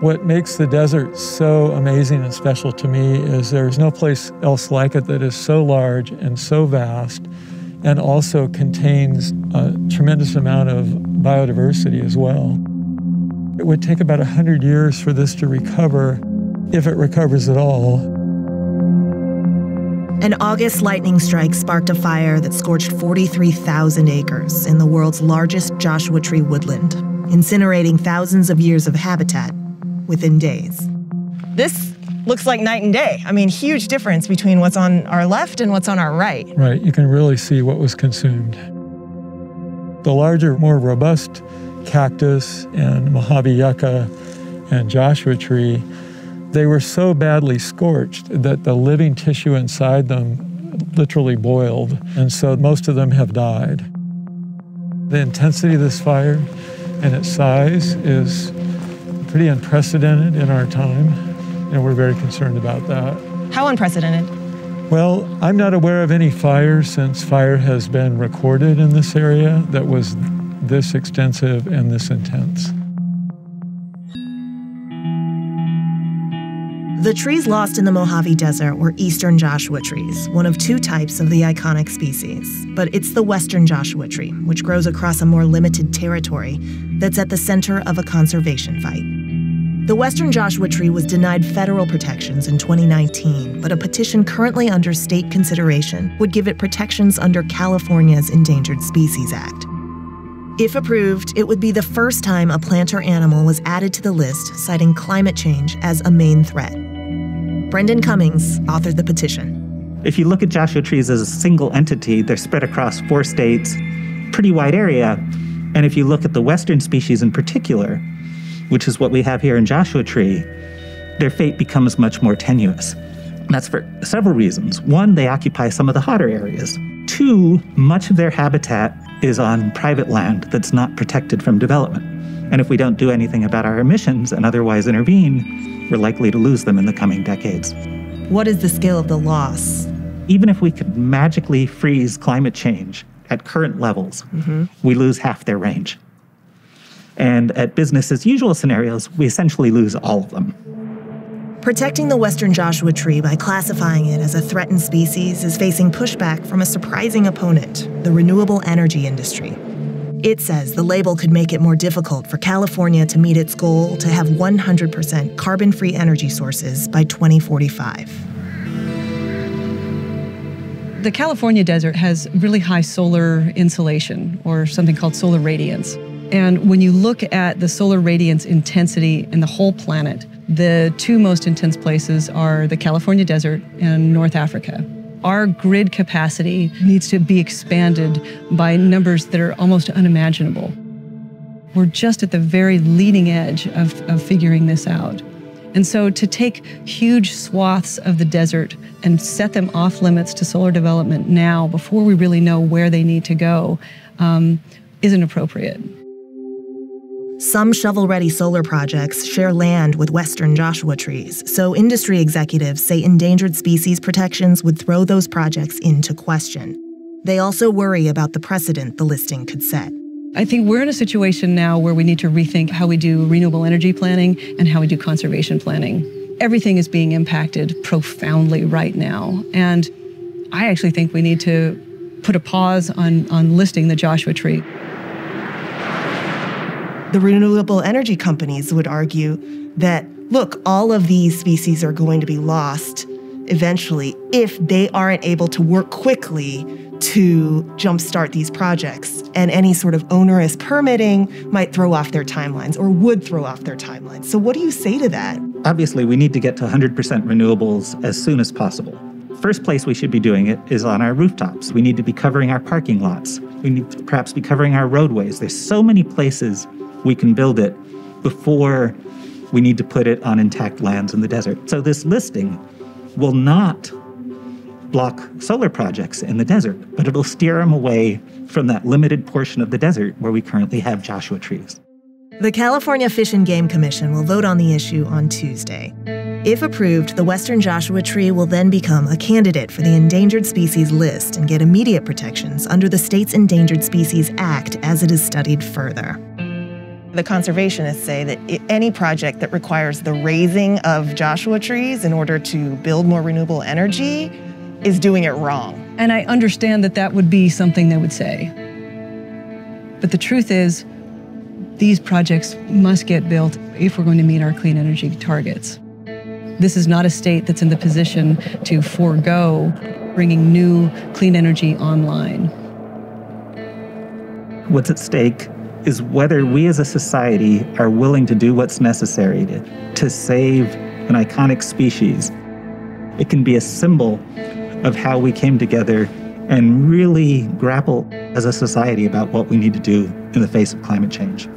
What makes the desert so amazing and special to me is there's no place else like it that is so large and so vast, and also contains a tremendous amount of biodiversity as well. It would take about 100 years for this to recover, if it recovers at all. An August lightning strike sparked a fire that scorched 43,000 acres in the world's largest Joshua tree woodland, incinerating thousands of years of habitat within days. This looks like night and day. I mean, huge difference between what's on our left and what's on our right. Right, you can really see what was consumed. The larger, more robust cactus and Mojave yucca and Joshua tree, they were so badly scorched that the living tissue inside them literally boiled, and so most of them have died. The intensity of this fire and its size is pretty unprecedented in our time, and we're very concerned about that. How unprecedented? Well, I'm not aware of any fire since fire has been recorded in this area that was this extensive and this intense. The trees lost in the Mojave Desert were eastern Joshua trees, one of two types of the iconic species. But it's the western Joshua tree, which grows across a more limited territory, that's at the center of a conservation fight. The western Joshua tree was denied federal protections in 2019, but a petition currently under state consideration would give it protections under California's Endangered Species Act. If approved, it would be the first time a plant or animal was added to the list, citing climate change as a main threat. Brendan Cummings authored the petition. If you look at Joshua trees as a single entity, they're spread across 4 states, pretty wide area. And if you look at the western species in particular, which is what we have here in Joshua tree, their fate becomes much more tenuous. That's for several reasons. One, they occupy some of the hotter areas. 2, much of their habitat is on private land that's not protected from development. And if we don't do anything about our emissions and otherwise intervene, we're likely to lose them in the coming decades. What is the scale of the loss? Even if we could magically freeze climate change at current levels, we lose half their range. And at business as usual scenarios, we essentially lose all of them. Protecting the western Joshua tree by classifying it as a threatened species is facing pushback from a surprising opponent, the renewable energy industry. It says the label could make it more difficult for California to meet its goal to have 100% carbon-free energy sources by 2045. The California desert has really high solar insolation, or something called solar radiance. And when you look at the solar radiance intensity in the whole planet, the 2 most intense places are the California desert and North Africa. Our grid capacity needs to be expanded by numbers that are almost unimaginable. We're just at the very leading edge of figuring this out. And so to take huge swaths of the desert and set them off limits to solar development now, before we really know where they need to go, isn't appropriate. Some shovel-ready solar projects share land with western Joshua trees, so industry executives say endangered species protections would throw those projects into question. They also worry about the precedent the listing could set. I think we're in a situation now where we need to rethink how we do renewable energy planning and how we do conservation planning. Everything is being impacted profoundly right now, and I actually think we need to put a pause on listing the Joshua tree. The renewable energy companies would argue that, look, all of these species are going to be lost eventually if they aren't able to work quickly to jumpstart these projects. And any sort of onerous permitting might throw off their timelines, or would throw off their timelines. So what do you say to that? Obviously, we need to get to 100% renewables as soon as possible. First place we should be doing it is on our rooftops. We need to be covering our parking lots. We need to perhaps be covering our roadways. There's so many places we can build it before we need to put it on intact lands in the desert. So this listing will not block solar projects in the desert, but it'll steer them away from that limited portion of the desert where we currently have Joshua trees. The California Fish and Game Commission will vote on the issue on Tuesday. If approved, the western Joshua tree will then become a candidate for the endangered species list and get immediate protections under the state's Endangered Species Act as it is studied further. The conservationists say that any project that requires the raising of Joshua trees in order to build more renewable energy is doing it wrong. And I understand that that would be something they would say. But the truth is, these projects must get built if we're going to meet our clean energy targets. This is not a state that's in the position to forego bringing new clean energy online. What's at stake is whether we as a society are willing to do what's necessary to save an iconic species. It can be a symbol of how we came together and really grapple as a society about what we need to do in the face of climate change.